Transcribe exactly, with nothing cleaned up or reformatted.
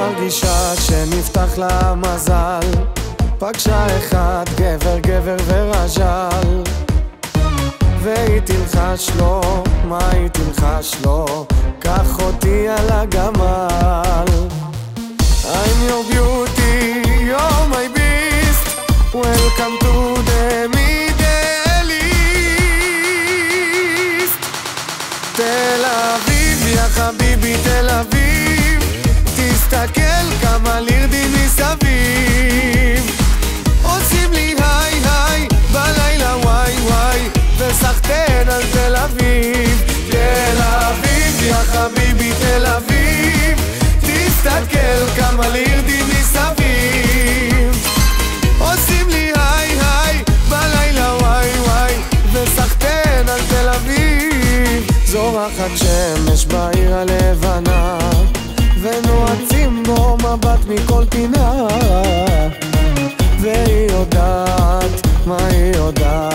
מרגישה שנפתח לה מזל, פגשה אחד גבר גבר ורז'ל, והיא תלחש לו, מה היא תלחש לו? קח אותי על הגמל. I'm your beauty, you're my beast, welcome to the Middle East. תל אביב, יא חביבי תל אביב, תסתכל כמה לרדי מסביב. עושים לי היי היי, בלילה וואי וואי, וסחטן על תל אביב. תל אביב, יא חביבי תל אביב, תסתכל כמה לרדי מסביב. עושים לי היי היי, בלילה וואי וואי, וסחטן על תל אביב. זורחת שמש בעיר הלבנה, ונועצים בו מבט מכל פינה, והיא יודעת, מה היא יודעת?